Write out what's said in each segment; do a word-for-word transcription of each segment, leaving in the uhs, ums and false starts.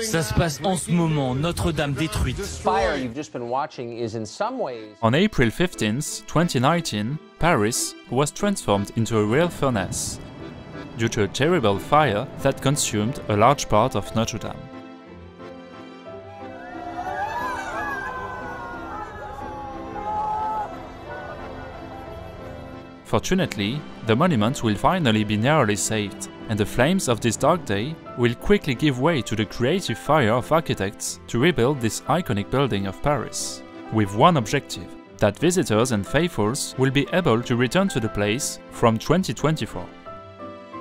Ça se passe en ce moment, Notre-Dame détruite. On April fifteenth, twenty nineteen, Paris was transformed into a real furnace due to a terrible fire that consumed a large part of Notre Dame. Fortunately, the monument will finally be narrowly saved, and the flames of this dark day will quickly give way to the creative fire of architects to rebuild this iconic building of Paris, with one objective, that visitors and faithfuls will be able to return to the place from twenty twenty-four.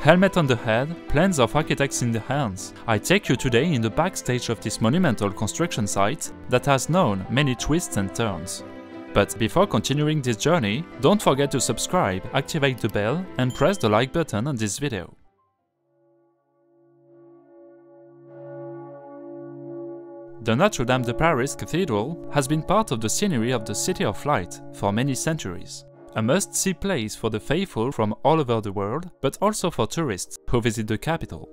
Helmet on the head, plans of architects in the hands, I take you today in the backstage of this monumental construction site that has known many twists and turns. But before continuing this journey, don't forget to subscribe, activate the bell and press the like button on this video. The Notre Dame de Paris Cathedral has been part of the scenery of the City of Light for many centuries. A must-see place for the faithful from all over the world, but also for tourists who visit the capital.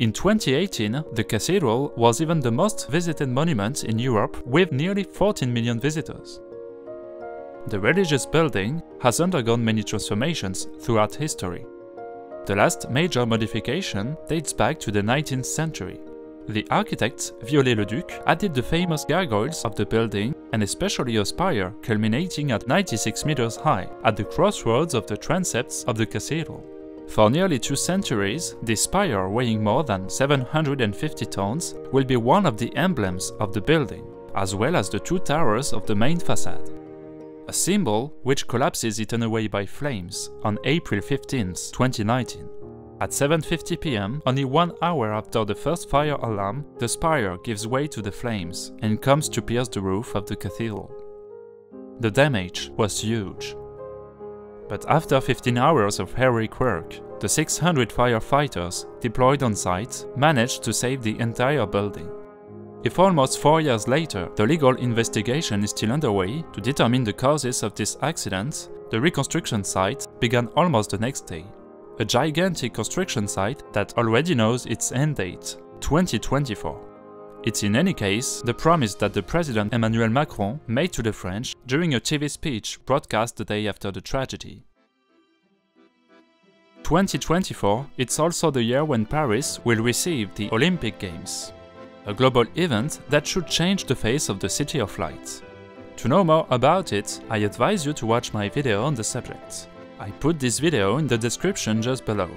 In twenty eighteen, the cathedral was even the most visited monument in Europe with nearly fourteen million visitors. The religious building has undergone many transformations throughout history. The last major modification dates back to the nineteenth century. The architect Viollet-le-Duc added the famous gargoyles of the building and especially a spire culminating at ninety-six meters high at the crossroads of the transepts of the cathedral. For nearly two centuries, this spire weighing more than seven hundred fifty tons will be one of the emblems of the building, as well as the two towers of the main facade. A symbol which collapses eaten away by flames on April fifteenth, twenty nineteen. At seven fifty p m, only one hour after the first fire alarm, the spire gives way to the flames and comes to pierce the roof of the cathedral. The damage was huge. But after fifteen hours of heroic work, the six hundred firefighters deployed on site managed to save the entire building. If almost four years later, the legal investigation is still underway to determine the causes of this accident, the reconstruction site began almost the next day. A gigantic construction site that already knows its end date, twenty twenty-four. It's in any case the promise that the President Emmanuel Macron made to the French during a T V speech broadcast the day after the tragedy. twenty twenty-four, it's also the year when Paris will receive the Olympic Games. A global event that should change the face of the City of Light. To know more about it, I advise you to watch my video on the subject. I put this video in the description just below.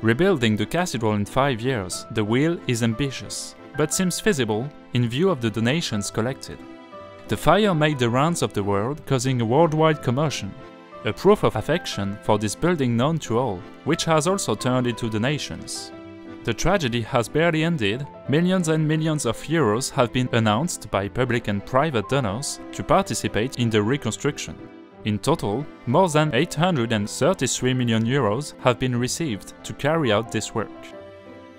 Rebuilding the cathedral in five years, the will is ambitious, but seems feasible in view of the donations collected. The fire made the rounds of the world, causing a worldwide commotion. A proof of affection for this building known to all, which has also turned into donations. The tragedy has barely ended, millions and millions of euros have been announced by public and private donors to participate in the reconstruction. In total, more than eight hundred thirty-three million euros have been received to carry out this work.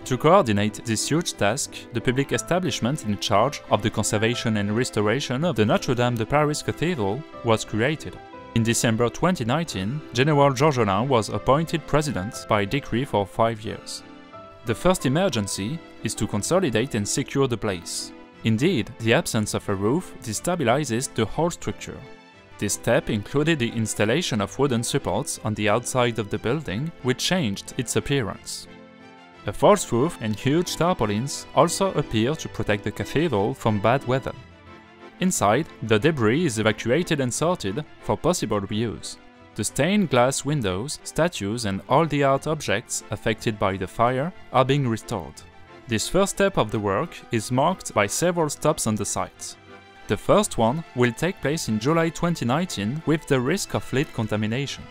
To coordinate this huge task, the public establishment in charge of the conservation and restoration of the Notre Dame de Paris Cathedral was created. In December twenty nineteen, General Georgelin was appointed president by decree for five years. The first emergency is to consolidate and secure the place. Indeed, the absence of a roof destabilizes the whole structure. This step included the installation of wooden supports on the outside of the building, which changed its appearance. A false roof and huge tarpaulins also appear to protect the cathedral from bad weather. Inside, the debris is evacuated and sorted for possible reuse. The stained glass windows, statues and all the art objects affected by the fire are being restored. This first step of the work is marked by several stops on the site. The first one will take place in July twenty nineteen with the risk of lead contamination.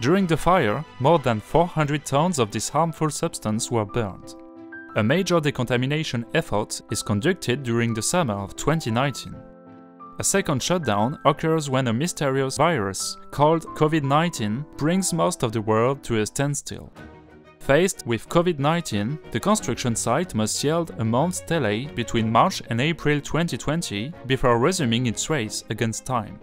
During the fire, more than four hundred tons of this harmful substance were burned. A major decontamination effort is conducted during the summer of twenty nineteen. A second shutdown occurs when a mysterious virus called COVID nineteen brings most of the world to a standstill. Faced with COVID nineteen, the construction site must yield a month's delay between March and April twenty twenty before resuming its race against time.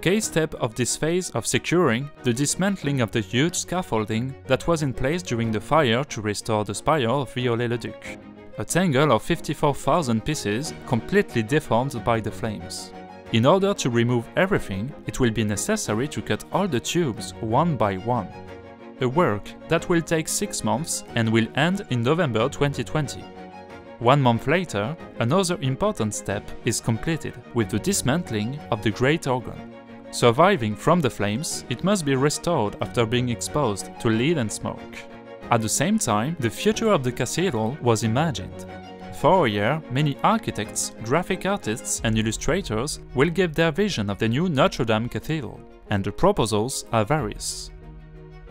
Key step of this phase of securing the dismantling of the huge scaffolding that was in place during the fire to restore the spire of Viollet-le-Duc. a tangle of fifty-four thousand pieces completely deformed by the flames. In order to remove everything, it will be necessary to cut all the tubes one by one. A work that will take six months and will end in November twenty twenty. One month later, another important step is completed with the dismantling of the great organ. Surviving from the flames, it must be restored after being exposed to lead and smoke. At the same time, the future of the cathedral was imagined. For a year, many architects, graphic artists and illustrators will give their vision of the new Notre Dame Cathedral, and the proposals are various.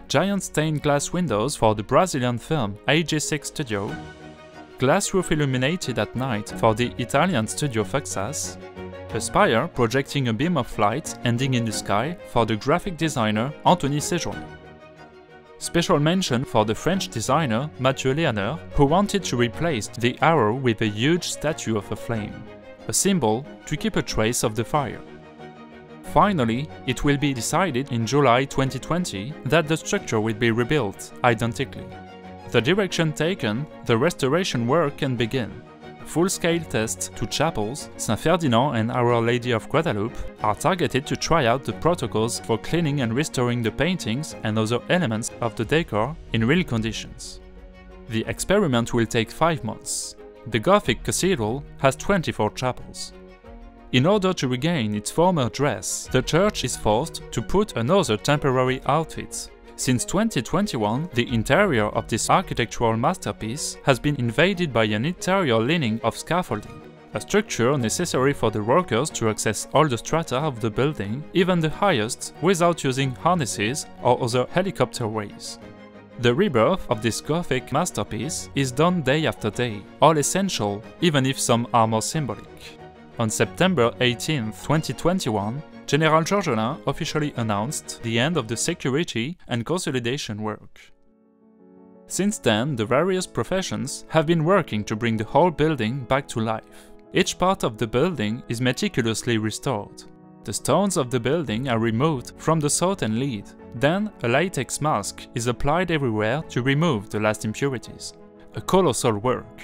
Giant stained glass windows for the Brazilian firm A G six Studio, glass roof illuminated at night for the Italian studio Faxas, a spire projecting a beam of light ending in the sky for the graphic designer Anthony Sejoin. Special mention for the French designer Mathieu Léaner, who wanted to replace the arrow with a huge statue of a flame, a symbol to keep a trace of the fire. Finally, it will be decided in July twenty twenty that the structure will be rebuilt identically. The direction taken, the restoration work can begin. Full-scale tests to chapels, Saint Ferdinand and Our Lady of Guadalupe, are targeted to try out the protocols for cleaning and restoring the paintings and other elements of the decor in real conditions. The experiment will take five months. The Gothic cathedral has twenty-four chapels. In order to regain its former dress, the church is forced to put another temporary outfit. Since twenty twenty-one, the interior of this architectural masterpiece has been invaded by an interior lining of scaffolding, a structure necessary for the workers to access all the strata of the building, even the highest, without using harnesses or other helicopter ways. The rebirth of this Gothic masterpiece is done day after day, all essential, even if some are more symbolic. On September eighteenth twenty twenty-one, General Georgelin officially announced the end of the security and consolidation work. Since then, the various professions have been working to bring the whole building back to life. Each part of the building is meticulously restored. The stones of the building are removed from the soot and lead. Then, a latex mask is applied everywhere to remove the last impurities. A colossal work.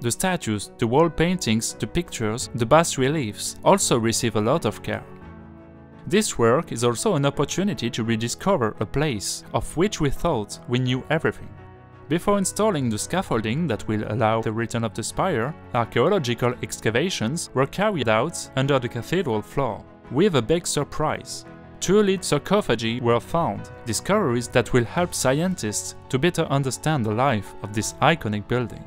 The statues, the wall paintings, the pictures, the bas-reliefs also receive a lot of care. This work is also an opportunity to rediscover a place of which we thought we knew everything. Before installing the scaffolding that will allow the return of the spire, archaeological excavations were carried out under the cathedral floor, with a big surprise. Two lead sarcophagi were found, discoveries that will help scientists to better understand the life of this iconic building.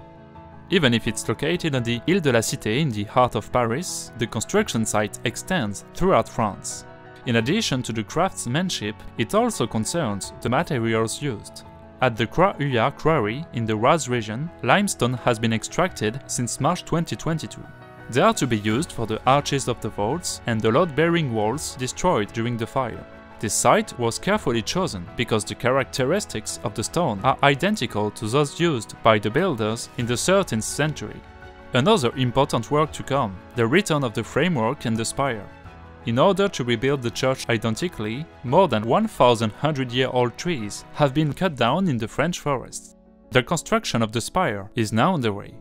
Even if it's located on the Île de la Cité in the heart of Paris, the construction site extends throughout France. In addition to the craftsmanship, it also concerns the materials used. At the Krah-Uya quarry in the Oise region, limestone has been extracted since March twenty twenty-two. They are to be used for the arches of the vaults and the load-bearing walls destroyed during the fire. This site was carefully chosen because the characteristics of the stone are identical to those used by the builders in the thirteenth century. Another important work to come, the return of the framework and the spire. In order to rebuild the church identically, more than one thousand one hundred year old trees have been cut down in the French forest. The construction of the spire is now underway.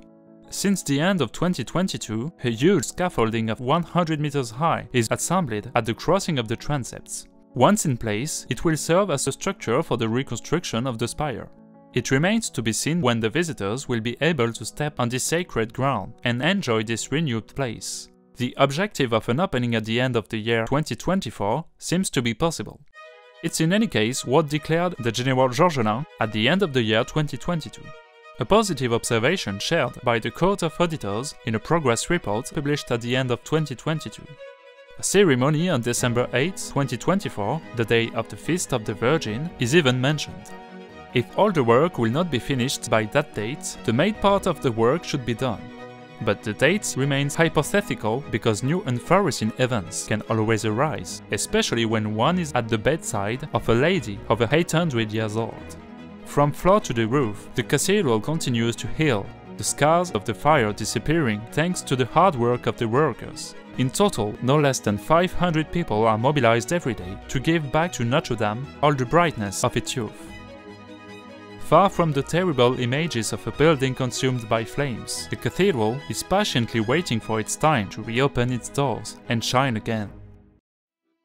Since the end of twenty twenty-two, a huge scaffolding of one hundred meters high is assembled at the crossing of the transepts. Once in place, it will serve as a structure for the reconstruction of the spire. It remains to be seen when the visitors will be able to step on this sacred ground and enjoy this renewed place. The objective of an opening at the end of the year twenty twenty-four seems to be possible. It's in any case what declared the General Georgelin at the end of the year twenty twenty-two. A positive observation shared by the Court of Auditors in a progress report published at the end of twenty twenty-two. A ceremony on December eighth twenty twenty-four, the day of the Feast of the Virgin, is even mentioned. If all the work will not be finished by that date, the main part of the work should be done. But the date remains hypothetical because new and unforeseen events can always arise, especially when one is at the bedside of a lady over eight hundred years old. From floor to the roof, the cathedral continues to heal, the scars of the fire disappearing thanks to the hard work of the workers. In total, no less than five hundred people are mobilized every day to give back to Notre Dame all the brightness of its youth. far from the terrible images of a building consumed by flames, the cathedral is patiently waiting for its time to reopen its doors and shine again.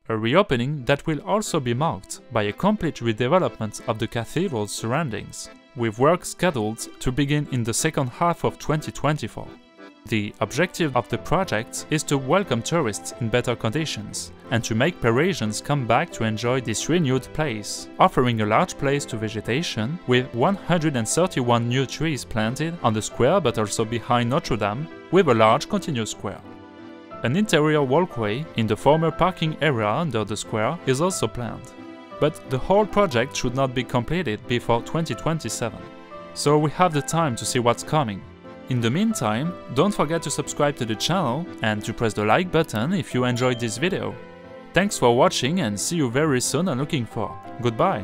A reopening that will also be marked by a complete redevelopment of the cathedral's surroundings, with work scheduled to begin in the second half of twenty twenty-four. The objective of the project is to welcome tourists in better conditions and to make Parisians come back to enjoy this renewed place, offering a large place to vegetation with one hundred thirty-one new trees planted on the square but also behind Notre Dame with a large continuous square. An interior walkway in the former parking area under the square is also planned. But the whole project should not be completed before twenty twenty-seven. So we have the time to see what's coming. In the meantime, don't forget to subscribe to the channel and to press the like button if you enjoyed this video. Thanks for watching and see you very soon on Looking four. Goodbye!